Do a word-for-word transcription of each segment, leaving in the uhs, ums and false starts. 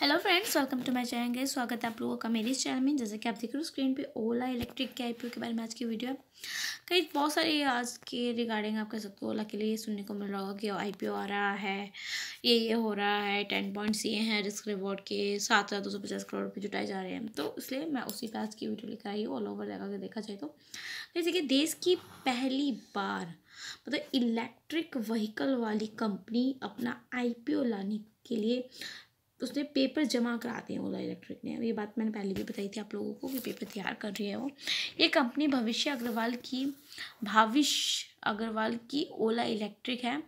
Hello friends, welcome to my channel. स्वागत है आप लोगों का मेरे इस चैनल में। जैसे कि आप देख रहे हो स्क्रीन पे, ओला इलेक्ट्रिक के आईपीओ के बारे में आज की वीडियो है। कई बहुत सारे आज के रिगार्डिंग आपके सबको ओला के लिए सुनने को मिल रहा होगा कि आईपीओ आ रहा है, ये ये हो रहा है, टेन पॉइंट्स ये हैं रिस्क रिवॉर्ड के, सात हज़ार दो सौ पचास करोड़ रुपये जुटाए जा रहे हैं। तो इसलिए मैं उसी पे आज की वीडियो लेकर आई हूँ। ऑल ओवर लगा के देखा जाए तो जैसे कि देश की पहली बार मतलब इलेक्ट्रिक व्हीकल वाली कंपनी अपना आईपीओ लाने के लिए उसने पेपर जमा करा दिए ओला इलेक्ट्रिक ने। ये बात मैंने पहले भी बताई थी आप लोगों को कि पेपर तैयार कर रही है वो। ये कंपनी भविष्य अग्रवाल की भाविश अग्रवाल की ओला इलेक्ट्रिक है।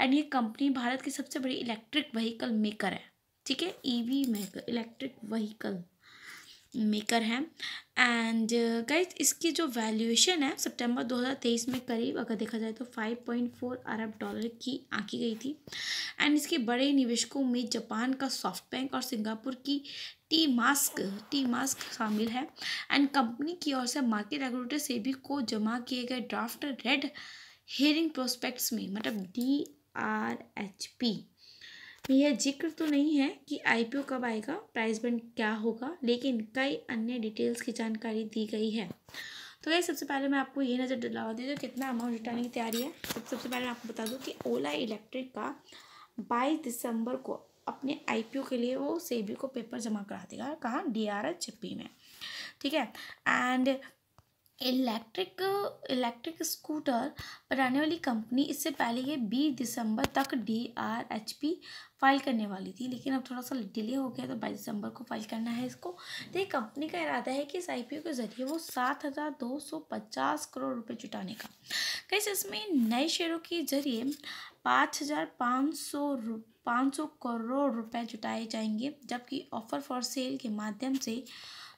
एंड ये कंपनी भारत की सबसे बड़ी इलेक्ट्रिक व्हीकल मेकर है, ठीक है, EV maker, electric vehicle maker है। एंड गाइस, इसकी जो वैल्यूएशन है सितंबर दो हज़ार तेईस में करीब अगर देखा जाए तो पाँच पॉइंट चार अरब डॉलर की आंकी गई थी। एंड इसके बड़े निवेशकों में जापान का सॉफ्टबैंक और सिंगापुर की टीमास्क टीमास्क शामिल है। एंड कंपनी की ओर से मार्केट रेगुलेटर सेबी को जमा किए गए ड्राफ्ट रेड हेरिंग प्रोस्पेक्ट्स में मतलब डी आर एच पी यह जिक्र तो नहीं है कि आईपीओ कब आएगा, प्राइस बैंड क्या होगा, लेकिन कई अन्य डिटेल्स की जानकारी दी गई है। तो ये सबसे पहले मैं आपको ये नज़र दिलवा देती हूँ कितना अमाउंट जुटाने की तैयारी है। सबसे पहले मैं आपको बता दूँ कि ओला इलेक्ट्रिक का बाईस दिसंबर को अपने आईपीओ के लिए वो सेबी को पेपर जमा करा देगा, कहाँ, डी आर एच पी में, ठीक है। एंड इलेक्ट्रिक इलेक्ट्रिक स्कूटर बनाने वाली कंपनी इससे पहले ये बीस दिसंबर तक D R H P file करने वाली थी, लेकिन अब थोड़ा सा डिले हो गया, तो बाईस दिसंबर को फाइल करना है इसको। तो ये कंपनी का इरादा है कि इस आईपीओ के जरिए वो सात हज़ार दो सौ पचास करोड़ रुपए जुटाने का। कैसे इसमें नए शेयरों के जरिए पाँच हज़ार पाँच सौ पाँच सौ करोड़ रुपए जुटाए जाएंगे, जबकि ऑफर फॉर सेल के माध्यम से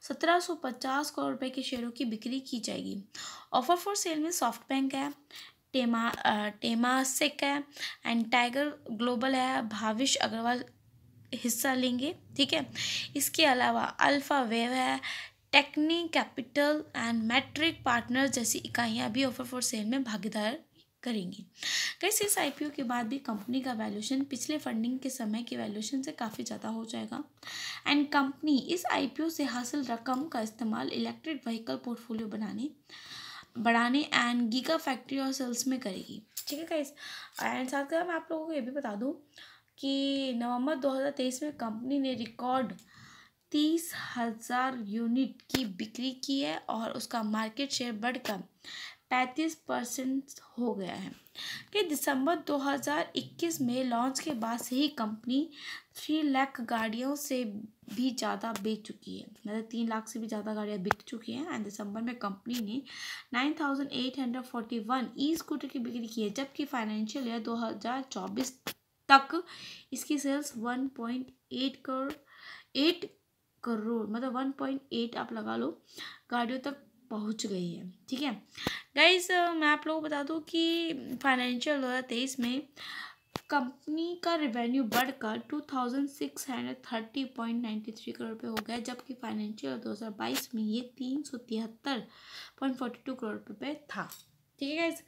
सत्रह सौ पचास करोड़ रुपए के शेयरों की बिक्री की जाएगी। ऑफर फॉर सेल में सॉफ्ट बैंक है, टेमा टेमासेक है एंड टाइगर ग्लोबल है। भाविश अग्रवाल हिस्सा लेंगे, ठीक है। इसके अलावा अल्फा वेव है, Tekne Capital and Matrix partner जैसी इकाइयां भी ऑफर फॉर सेल में भागीदार करेंगी। कैसे इस आईपीओ के बाद भी कंपनी का वैल्यूएशन पिछले फंडिंग के समय के वैल्यूएशन से काफ़ी ज़्यादा हो जाएगा। एंड कंपनी इस आईपीओ से हासिल रकम का इस्तेमाल इलेक्ट्रिक व्हीकल पोर्टफोलियो बनाने बढ़ाने एंड गीगा फैक्ट्री और सेल्स में करेगी, ठीक है गाइस। एंड साथ के साथ मैं आप लोगों को ये भी बता दूं कि नवंबर दो हज़ार तेईस में कंपनी ने रिकॉर्ड तीस हज़ार यूनिट की बिक्री की है और उसका मार्केट शेयर बढ़कर पैंतीस परसेंट हो गया है। कि दिसंबर दो हज़ार इक्कीस में लॉन्च के बाद से ही कंपनी थ्री लाख गाड़ियों से भी ज़्यादा बेच चुकी है, मतलब तीन लाख से भी ज़्यादा गाड़ियाँ बिक चुकी हैं। एंड दिसंबर में कंपनी ने nine thousand eight hundred forty one e scooter की बिक्री की है, जबकि फाइनेंशियल ईयर दो हज़ार चौबीस तक इसकी sales one point eight crore eight crore मतलब वन पॉइंट एट आप लगा लो गाड़ियों तक पहुंच गई है, ठीक है गाइज। मैं आप लोगों को बता दूं कि फाइनेंशियल दो हज़ार तेईस में कंपनी का रेवेन्यू बढ़कर two thousand six hundred thirty point ninety three crore रुपये हो गया, जबकि फाइनेंशियल दो हज़ार बाईस में ये तीन सौ तिहत्तर पॉइंट फोर्टी टू करोड़ रुपये था, ठीक है गाइज।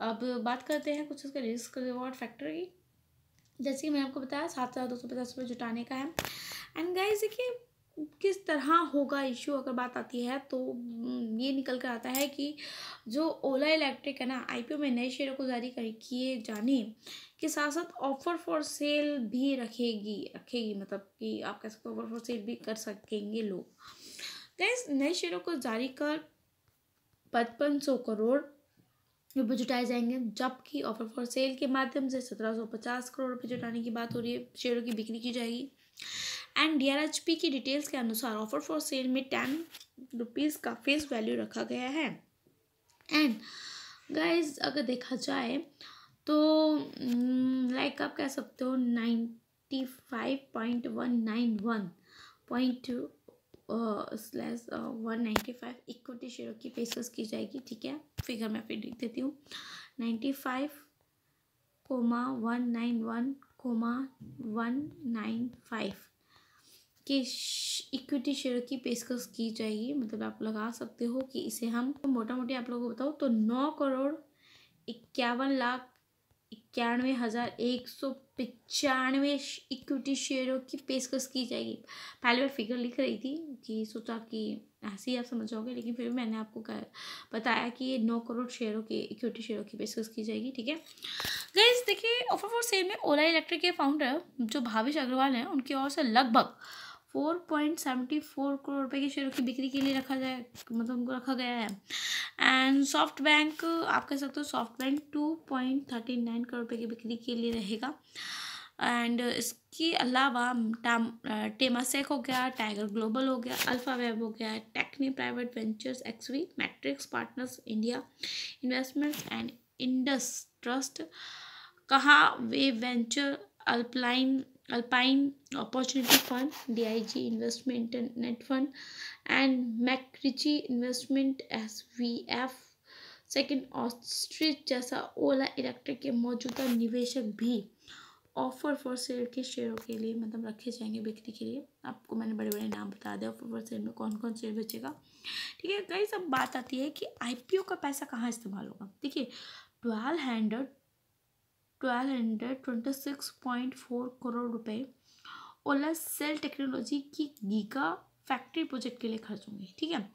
अब बात करते हैं कुछ उसके रिस्क रिवॉर्ड फैक्टर की। जैसे कि मैंने आपको बताया सात हज़ार दो सौ पचास रुपये जुटाने का है। एंड गाइज देखिए किस तरह होगा इशू अगर बात आती है, तो ये निकल कर आता है कि जो ओला इलेक्ट्रिक है ना, आईपीओ में नए शेयरों को जारी किए जाने के साथ साथ ऑफर फॉर सेल भी रखेगी रखेगी, मतलब कि आप कह सकते हो ऑफर फॉर सेल भी कर सकेंगे लोग। गैस, नए शेयरों को जारी कर पचपन सौ करोड़ रुपये जुटाए जाएंगे, जबकि ऑफर फॉर सेल के माध्यम से सत्रह सौ पचास करोड़ रुपये जुटाने की बात हो रही है, शेयरों की बिक्री की जाएगी। And D R H P की डिटेल्स के अनुसार ऑफर फॉर सेल में टेन रुपीज़ का फेस वैल्यू रखा गया है। एंड गाइज अगर देखा जाए तो लाइक आप कह सकते हो ninety five point one nine one point two slash one ninety five equity शेयरों की पेशकश की जाएगी, ठीक है। फिगर मैं फिर लिख देती हूँ ninety five comma one nine one comma one nine five के इक्विटी शेयर की पेशकश की जाएगी, मतलब आप लगा सकते हो कि इसे हम तो मोटा मोटी आप लोगों को बताओ तो नौ करोड़ इक्यावन लाख इक्यानवे हज़ार एक सौ पचानवे इक्विटी शेयरों की पेशकश की जाएगी। पहले मैं फिगर लिख रही थी कि सोचा कि ऐसे ही आप समझोगे, लेकिन फिर मैंने आपको बताया कि ये नौ करोड़ शेयरों के इक्विटी शेयरों की पेशकश की जाएगी। ठीक है गाइस, देखिए ऑफर फॉर सेल में ओला इलेक्ट्रिक के फाउंडर जो भाविश अग्रवाल हैं उनकी ओर से लगभग four point seventy four crore रुपये के शेयरों की बिक्री के लिए रखा जाए मतलब उनको रखा गया है। एंड सॉफ्ट बैंक आप कह सकते हो, SoftBank two point thirty nine crore रुपये की बिक्री के लिए रहेगा। एंड इसके अलावा टेमासेक हो गया, टाइगर ग्लोबल हो गया, अल्फा वेब हो गया, Tekne private ventures, XV, Matrix Partners India investments and Indus trust, कहा वे वेंचर, अल्पलाइन Alpine opportunity Fund, D I G Investment net fund and MacRitchie Investment, S V F second Ostrich जैसा ओला electric के मौजूदा निवेशक भी offer for cell के शेयरों के लिए मतलब रखे जाएंगे बिक्री के लिए। आपको मैंने बड़े बड़े नाम बता दिया ऑफर फॉर सेल में कौन कौन शेयर बेचेगा। ठीक है गाइस, अब बात आती है कि आई पी ओ का पैसा कहाँ इस्तेमाल होगा। देखिए twelve hundred twelve hundred twenty six point four crore रुपए ओला सेल टेक्नोलॉजी की गीगा फैक्ट्री प्रोजेक्ट के लिए खर्च होंगे। ठीक है,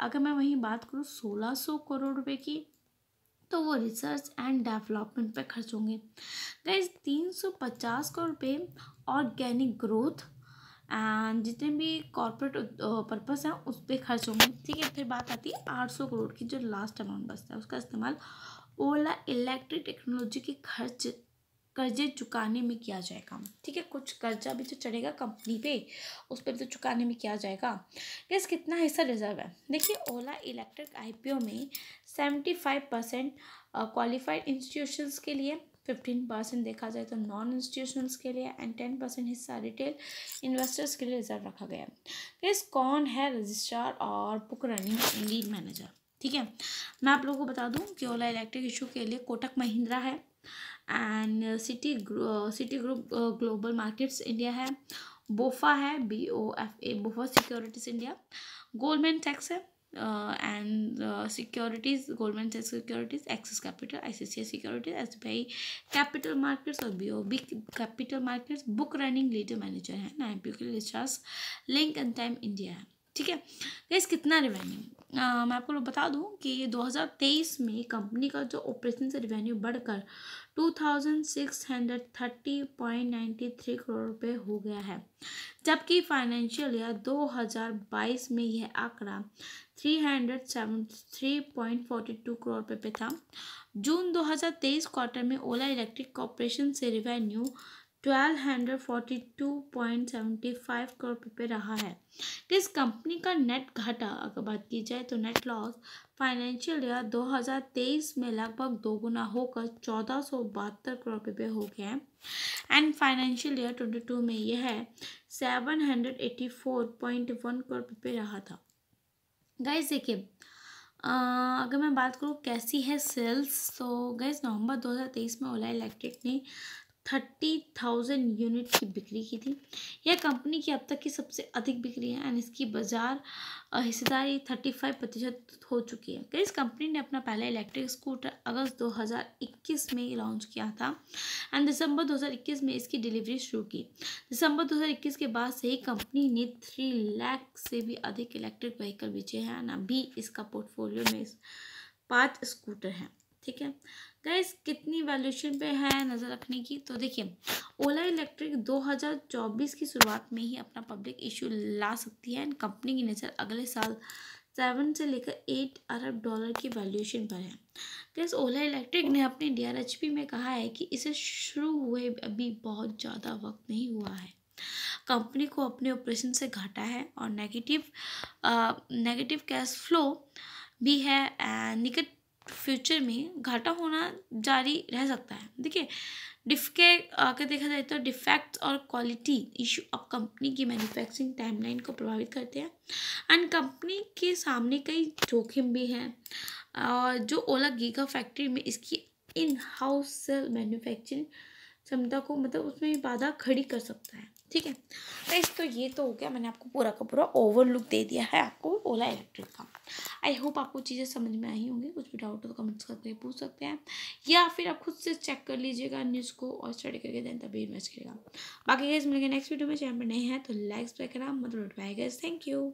अगर मैं वहीं बात करूँ सोलह सौ करोड़ रुपए की, तो वो रिसर्च एंड डेवलपमेंट पर खर्च होंगे। गाइस तीन सौ पचास करोड़ रुपये ऑर्गेनिक ग्रोथ एंड जितने भी कॉर्पोरेट पर्पस हैं उस पर खर्च होंगे। ठीक है, फिर बात आती है आठ सौ करोड़ की जो लास्ट अमाउंट बचता है, उसका इस्तेमाल ओला इलेक्ट्रिक टेक्नोलॉजी के खर्च कर्जे चुकाने में किया जाएगा। ठीक है, कुछ कर्जा भी जो चढ़ेगा कंपनी पे उस पर भी तो चुकाने में किया जाएगा। गैस कितना हिस्सा रिजर्व है, देखिए ओला इलेक्ट्रिक आईपीओ में seventy five percent qualified institutions के लिए, फिफ्टीन परसेंट देखा जाए तो नॉन इंस्टीट्यूशनल्स के लिए एंड टेन परसेंट हिस्सा रिटेल इन्वेस्टर्स के लिए रिजर्व रखा गया है। गैस कौन है रजिस्ट्रार और बुक रनिंग लीड मैनेजर। ठीक है, मैं आप लोगों को बता दूं कि ओला इलेक्ट्रिक इशू के लिए कोटक महिंद्रा है and Citi city group global markets India है, बोफा है, B O F A BofA securities India, Goldman सैक्स है एंड सिक्योरिटीज गोल्डमैन सैक्स securities, Axis Capital, ICICI Securities, SBI Capital markets और BOB Capital markets. Book running leader manager है I P O के लिए link and time India है। ठीक है गाइस, कितना रेवेन्यू, मैं आपको बता दूं कि दो हज़ार तेईस में कंपनी का जो ऑपरेशन से रेवेन्यू बढ़कर two thousand six hundred thirty point nine three crore रुपए हो गया है, जबकि फाइनेंशियल ईयर दो हज़ार बाईस में यह आंकड़ा three hundred seventy three point four two crore रुपए पे था। जून दो हज़ार तेईस क्वार्टर में ओला इलेक्ट्रिक कॉर्पोरेशन से revenue twelve hundred forty two point seventy five crore रुपये रहा है। इस कंपनी का नेट घाटा अगर बात की जाए तो नेट लॉस फाइनेंशियल ईयर दो हज़ार तेईस में लगभग दोगुना होकर चौदह सौ बहत्तर करोड़ रुपये हो गया एंड फाइनेंशियल ईयर बाईस में यह seven hundred eighty four point one crore रुपये रहा था। गाइस देखिए अगर मैं बात करूँ कैसी है सेल्स, तो गाइस नवंबर दो हज़ार तेईस में ओला इलेक्ट्रिक ने थर्टी थाउजेंड यूनिट की बिक्री की थी। यह कंपनी की अब तक की सबसे अधिक बिक्री है एंड इसकी बाजार हिस्सेदारी थर्टी फाइव प्रतिशत हो चुकी है। इस कंपनी ने अपना पहला इलेक्ट्रिक स्कूटर अगस्त दो हज़ार इक्कीस में लॉन्च किया था एंड दिसंबर दो हज़ार इक्कीस में इसकी डिलीवरी शुरू की। दिसंबर दो हज़ार इक्कीस के बाद से ही कंपनी ने थ्री लाख से भी अधिक इलेक्ट्रिक व्हीकल बेचे हैं एंड अभी इसका पोर्टफोलियो में पाँच स्कूटर हैं। ठीक है गाइस, कितनी वैल्यूएशन पे है नज़र रखने की, तो देखिए ओला इलेक्ट्रिक दो हज़ार चौबीस की शुरुआत में ही अपना पब्लिक इशू ला सकती है एंड कंपनी की नज़र अगले साल सेवन से लेकर एट अरब डॉलर की वैल्यूएशन पर है। गाइस ओला इलेक्ट्रिक ने अपने डीआरएचपी में कहा है कि इसे शुरू हुए अभी बहुत ज़्यादा वक्त नहीं हुआ है, कंपनी को अपने ऑपरेशन से घाटा है और नेगेटिव नेगेटिव कैश फ्लो भी है एंड निकट फ्यूचर में घाटा होना जारी रह सकता है। देखिए डिफके आके देखा जाए तो डिफेक्ट्स और क्वालिटी इशू अब कंपनी की मैन्युफैक्चरिंग टाइमलाइन को प्रभावित करते हैं एंड कंपनी के सामने कई जोखिम भी हैं और जो ओला गीगा फैक्ट्री में इसकी इन हाउस सेल मैन्युफैक्चरिंग क्षमता को मतलब उसमें बाधा खड़ी कर सकता है। ठीक है गाइस, तो ये तो हो गया, मैंने आपको पूरा का पूरा ओवरलुक दे दिया है आपको ओला इलेक्ट्रिक का। आई होप आपको चीज़ें समझ में आई होंगी। कुछ भी डाउट हो तो कमेंट्स करके पूछ सकते हैं या फिर आप खुद से चेक कर लीजिएगा न्यूज़ को और स्टडी करके दें तभी इन्वेस्ट करेगा। बाकी गाइस मिलेंगे नेक्स्ट वीडियो में। चैनल पर नए हैं तो लाइक्स पे करना मतलब। Bye guys, thank you.